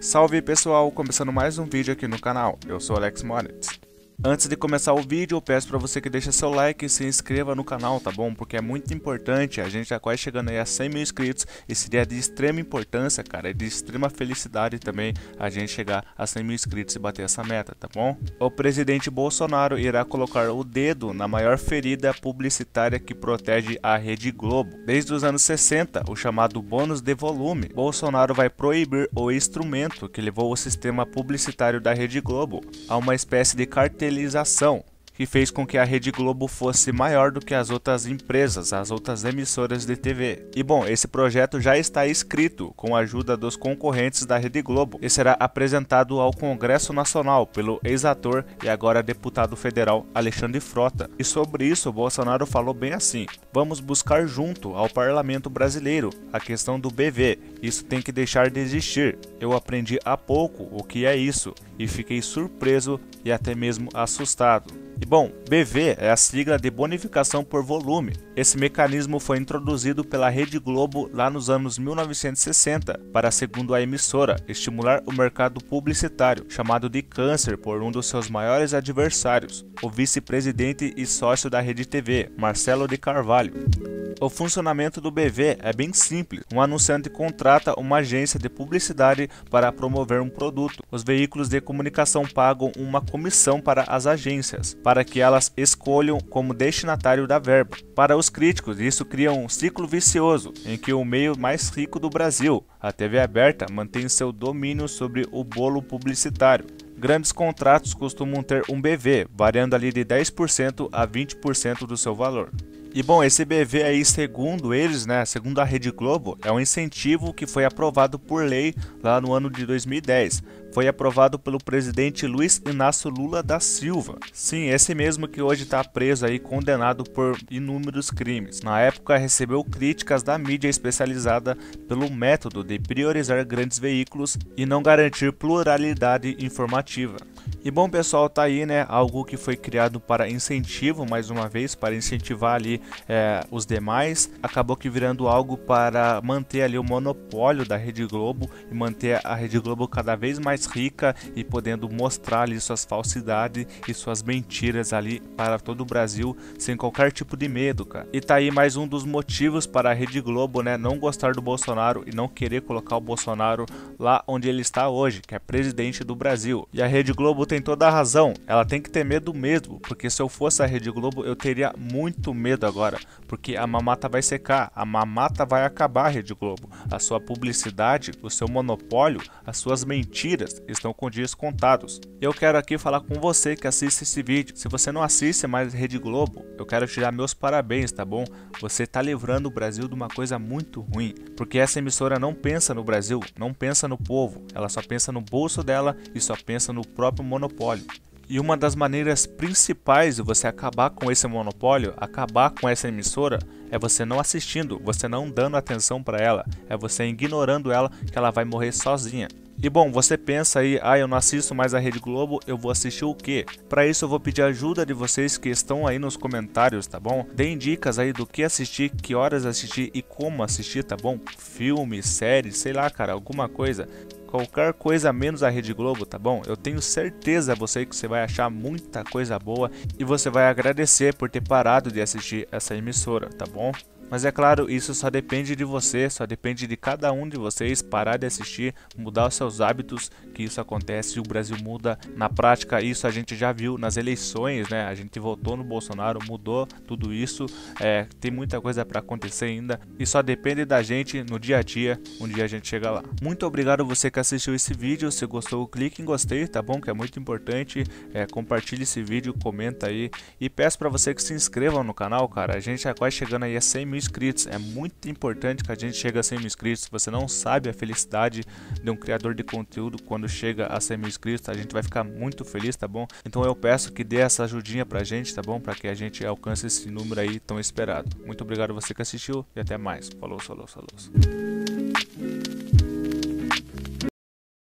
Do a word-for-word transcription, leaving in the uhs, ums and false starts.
Salve pessoal, começando mais um vídeo aqui no canal, eu sou Alex Moretti. Antes de começar o vídeo, eu peço para você que deixe seu like e se inscreva no canal, tá bom? Porque é muito importante, a gente tá quase chegando aí a cem mil inscritos e seria de extrema importância, cara, é de extrema felicidade também a gente chegar a cem mil inscritos e bater essa meta, tá bom? O presidente Bolsonaro irá colocar o dedo na maior ferida publicitária que protege a Rede Globo. Desde os anos sessenta, o chamado bônus de volume, Bolsonaro vai proibir o instrumento que levou o sistema publicitário da Rede Globo a uma espécie de carteira que fez com que a Rede Globo fosse maior do que as outras empresas, as outras emissoras de T V. E bom, esse projeto já está escrito com a ajuda dos concorrentes da Rede Globo e será apresentado ao Congresso Nacional pelo ex-ator e agora deputado federal Alexandre Frota. E sobre isso, Bolsonaro falou bem assim: vamos buscar junto ao parlamento brasileiro a questão do B V, isso tem que deixar de existir. Eu aprendi há pouco o que é isso e fiquei surpreso e até mesmo assustado. E bom, B V é a sigla de bonificação por volume. Esse mecanismo foi introduzido pela Rede Globo lá nos anos mil novecentos e sessenta para, segundo a emissora, estimular o mercado publicitário, chamado de câncer por um dos seus maiores adversários, o vice-presidente e sócio da Rede T V, Marcelo de Carvalho. O funcionamento do B V é bem simples. Um anunciante contrata uma agência de publicidade para promover um produto. Os veículos de comunicação pagam uma comissão para as agências, para que elas escolham como destinatário da verba. Para os críticos, isso cria um ciclo vicioso, em que o meio mais rico do Brasil, a T V aberta, mantém seu domínio sobre o bolo publicitário. Grandes contratos costumam ter um B V, variando ali de dez por cento a vinte por cento do seu valor. E bom, esse B V aí, segundo eles, né, segundo a Rede Globo, é um incentivo que foi aprovado por lei lá no ano de dois mil e dez. Foi aprovado pelo presidente Luiz Inácio Lula da Silva. Sim, esse mesmo que hoje está preso aí, condenado por inúmeros crimes. Na época recebeu críticas da mídia especializada pelo método de priorizar grandes veículos e não garantir pluralidade informativa. E bom pessoal, tá aí, né, algo que foi criado para incentivo, mais uma vez, para incentivar ali é, os demais, acabou que virando algo para manter ali o monopólio da Rede Globo e manter a Rede Globo cada vez mais rica e podendo mostrar ali suas falsidades e suas mentiras ali para todo o Brasil sem qualquer tipo de medo, cara. E tá aí mais um dos motivos para a Rede Globo, né, não gostar do Bolsonaro e não querer colocar o Bolsonaro lá onde ele está hoje, que é presidente do Brasil. E a Rede Globo tem toda a razão, ela tem que ter medo mesmo, porque se eu fosse a Rede Globo eu teria muito medo agora, porque a mamata vai secar, a mamata vai acabar. Rede Globo, a sua publicidade, o seu monopólio, as suas mentiras estão com dias contados. Eu quero aqui falar com você que assiste esse vídeo, se você não assiste mais Rede Globo, eu quero te dar meus parabéns, tá bom? Você tá livrando o Brasil de uma coisa muito ruim, porque essa emissora não pensa no Brasil, não pensa no povo, ela só pensa no bolso dela e só pensa no próprio monopólio. monopólio. E uma das maneiras principais de você acabar com esse monopólio, acabar com essa emissora, é você não assistindo, você não dando atenção para ela, é você ignorando ela, que ela vai morrer sozinha. E bom, você pensa aí, ah, eu não assisto mais a Rede Globo, eu vou assistir o quê? Para isso eu vou pedir ajuda de vocês que estão aí nos comentários, tá bom? Deem dicas aí do que assistir, que horas assistir e como assistir, tá bom? Filme, série, sei lá, cara, alguma coisa. Qualquer coisa menos a Rede Globo, tá bom? Eu tenho certeza você que você vai achar muita coisa boa e você vai agradecer por ter parado de assistir essa emissora, tá bom? Mas é claro, isso só depende de você, só depende de cada um de vocês parar de assistir, mudar os seus hábitos, que isso acontece, o Brasil muda na prática, isso a gente já viu nas eleições, né? A gente votou no Bolsonaro, mudou tudo isso, é, tem muita coisa para acontecer ainda, e só depende da gente no dia a dia, um dia a gente chega lá. Muito obrigado você que assistiu esse vídeo, se gostou, clique em gostei, tá bom? Que é muito importante, é, compartilhe esse vídeo, comenta aí, e peço para você que se inscreva no canal, cara, a gente tá quase chegando aí a cem mil inscritos, é muito importante que a gente chegue a cem mil inscritos, você não sabe a felicidade de um criador de conteúdo quando chega a cem mil inscritos, a gente vai ficar muito feliz, tá bom? Então eu peço que dê essa ajudinha pra gente, tá bom? Pra que a gente alcance esse número aí tão esperado. Muito obrigado você que assistiu e até mais. Falou, falou, falou.